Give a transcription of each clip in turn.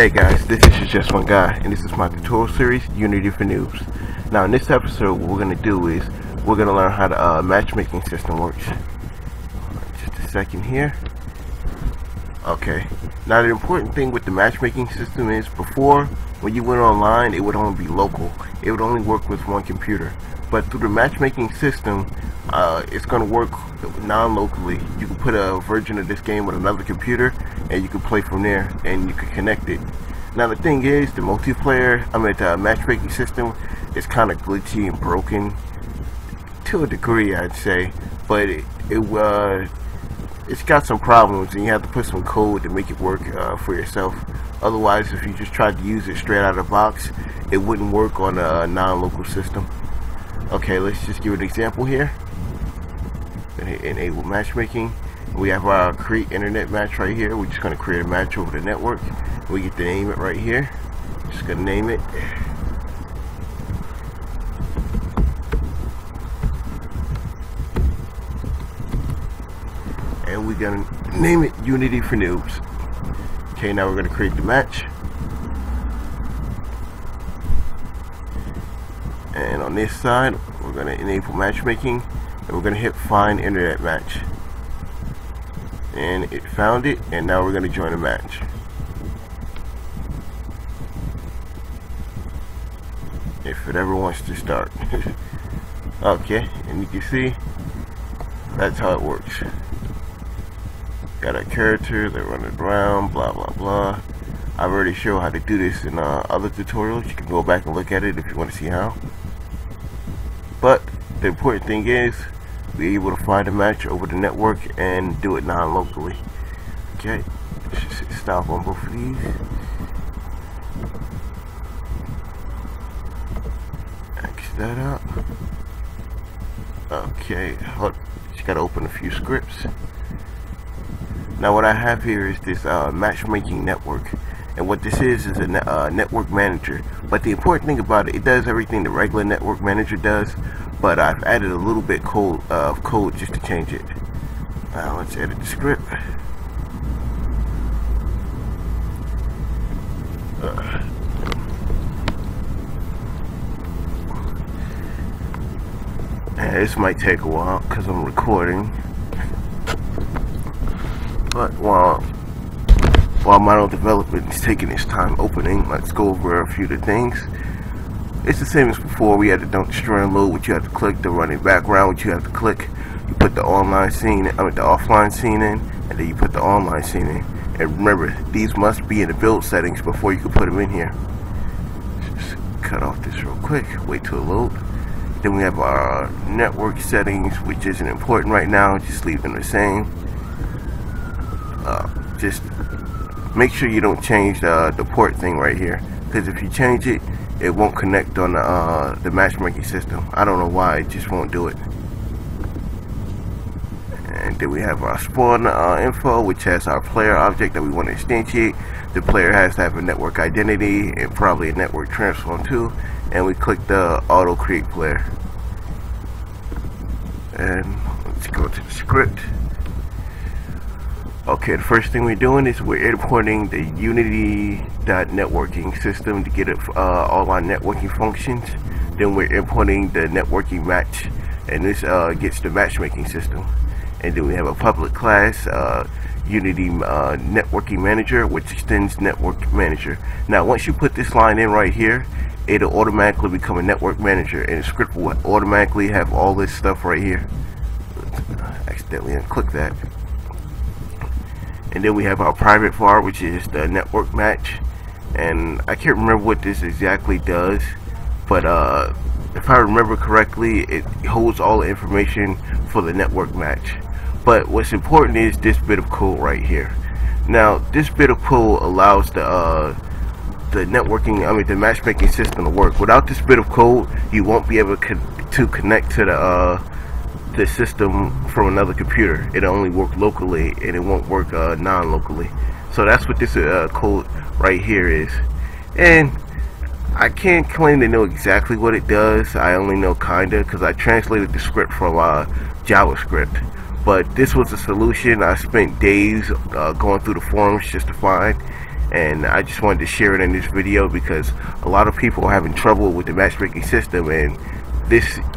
Hey guys, this is Just One Guy, and this is my tutorial series, Unity for Noobs. Now in this episode, what we're going to do is, we're going to learn how the matchmaking system works. Just a second here. Okay, now the important thing with the matchmaking system is, before, when you went online, it would only be local. It would only work with one computer. But through the matchmaking system, it's going to work non-locally. You can put a version of this game with another computer, and you can play from there, and you can connect it. Now the thing is, the matchmaking system is kind of glitchy and broken, to a degree I'd say, but it's got some problems, and you have to put some code to make it work for yourself. Otherwise, if you just tried to use it straight out of the box, it wouldn't work on a non-local system. Okay, let's just give an example here. Enable matchmaking. We have our create internet match right here. We're just going to create a match over the network. We get to name it right here. Just going to name it. And we're going to name it Unity for Noobs. Okay, now we're going to create the match. And on this side, we're going to enable matchmaking, and we're going to hit find internet match, and it found it, and now we're going to join a match. If it ever wants to start. Okay, and you can see that's how it works. Got our characters, they're running around, blah blah blah. I've already shown how to do this in other tutorials. You can go back and look at it if you want to see how. But the important thing is, be able to find a match over the network and do it non-locally. Okay, let's just stop on both of these. X that up. Okay, just gotta open a few scripts. Now what I have here is this matchmaking network. And what this is a network manager. But the important thing about it, it does everything the regular network manager does, but I've added a little bit of code just to change it. Now let's edit the script. This might take a while because I'm recording. But while model development is taking its time opening, let's go over a few of the things. It's the same as before. We had to don't destroy and load, which you have to click, the running background, which you have to click. You put the offline scene in, and then you put the online scene in. And remember, these must be in the build settings before you can put them in here. Just cut off this real quick, wait till it load. Then we have our network settings, which isn't important right now, just leave them the same. Just make sure you don't change the port thing right here, because if you change it, it won't connect on the matchmaking system. I don't know why, it just won't do it. And then we have our spawn info, which has our player object that we want to instantiate. The player has to have a network identity and probably a network transform too. And we click the auto create player. And let's go to the script. Okay, the first thing we're doing is we're importing the Unity.Networking system to get it, all our networking functions. Then we're importing the Networking Match, and this gets the matchmaking system. And then we have a public class, Unity Networking Manager, which extends Network Manager. Now once you put this line in right here, it'll automatically become a Network Manager, and the script will automatically have all this stuff right here. Accidentally unclick that. And then we have our private var, which is the network match, and I can't remember what this exactly does, but if I remember correctly, it holds all the information for the network match. But what's important is this bit of code right here. Now this bit of code allows the matchmaking system to work. Without this bit of code, you won't be able to connect to the system from another computer. It only work locally, and it won't work non-locally. So that's what this code right here is. And I can't claim to know exactly what it does. I only know kinda, because I translated the script from JavaScript. But this was a solution I spent days going through the forums just to find, and I just wanted to share it in this video because a lot of people are having trouble with the matchmaking system, and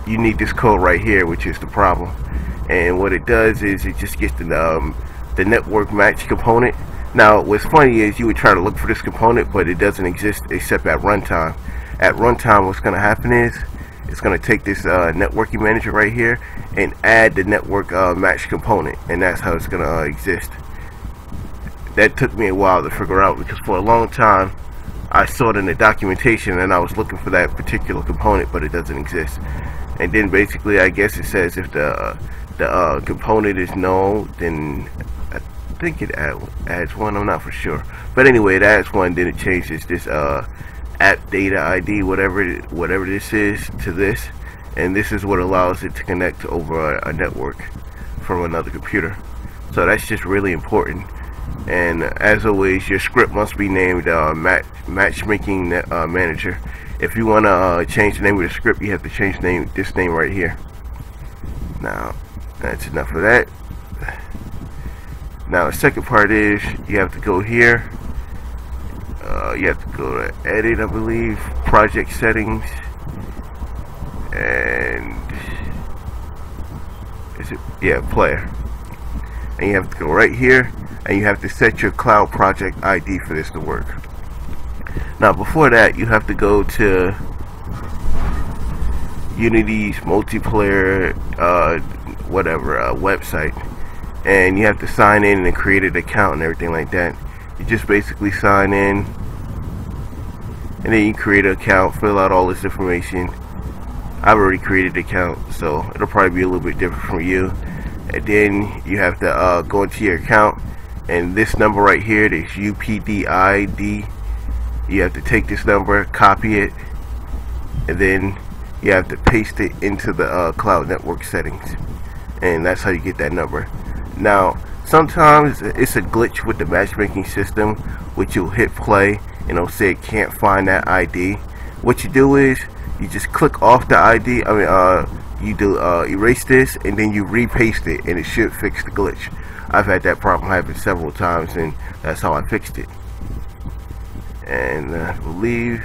you need this code right here, which is the problem. And what it does is it just gets the network match component. Now what's funny is you would try to look for this component, but it doesn't exist except at runtime. At runtime, what's going to happen is it's going to take this networking manager right here and add the network match component, and that's how it's going to exist. That took me a while to figure out, because for a long time I saw it in the documentation and I was looking for that particular component, but it doesn't exist. And then basically I guess it says if the component is null, then I think it adds one, I'm not for sure, but anyway it adds one. Then it changes this app data ID, whatever this is, to this, and this is what allows it to connect over a network from another computer. So that's just really important. And as always, your script must be named Matchmaking Manager. If you want to change the name of the script, you have to change this name right here. Now that's enough of that. Now the second part is you have to go here, you have to go to edit, I believe, project settings, and player, and you have to go right here and you have to set your cloud project ID for this to work. Now before that, you have to go to Unity's multiplayer website, and you have to sign in and create an account and everything like that. You just basically sign in and then you create an account, fill out all this information. I've already created an account, so it'll probably be a little bit different from you. And then you have to go into your account, and this number right here, this UPDID, you have to take this number, copy it, and then you have to paste it into the cloud network settings, and that's how you get that number. Now sometimes it's a glitch with the matchmaking system, which you'll hit play and it'll say it can't find that ID. What you do is you just click off the ID, erase this, and then you repaste it and it should fix the glitch. I've had that problem happen several times, and that's how I fixed it. And I believe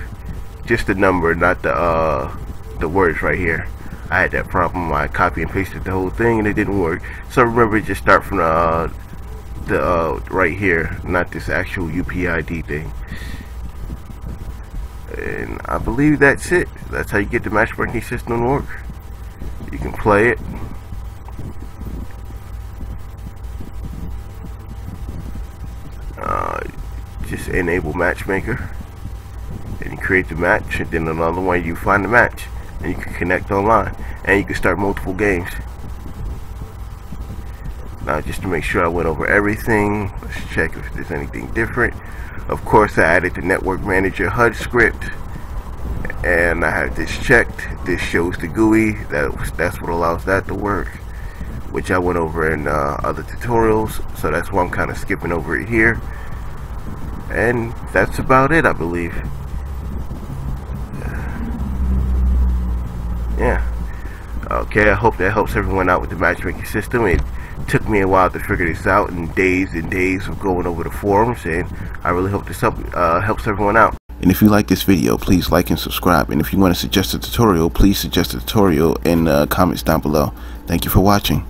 just the number, not the words right here. I had that problem. I copy and pasted the whole thing and it didn't work. So remember, just start from the right here, not this actual UPID thing. And I believe that's it. That's how you get the matchmaking system to work. You can play it. Just enable matchmaker and you create the match, and then another one you find the match and you can connect online and you can start multiple games. Now just to make sure I went over everything, let's check if there's anything different. Of course I added the network manager HUD script, and I have this checked. This shows the GUI, that's what allows that to work, which I went over in other tutorials, so that's why I'm kind of skipping over it here. And that's about it, I believe. Yeah, okay, I hope that helps everyone out with the matchmaking system. It took me a while to figure this out, and days of going over the forums, and I really hope this helps everyone out. And if you like this video, please like and subscribe, and if you want to suggest a tutorial, please suggest a tutorial in the comments down below. Thank you for watching.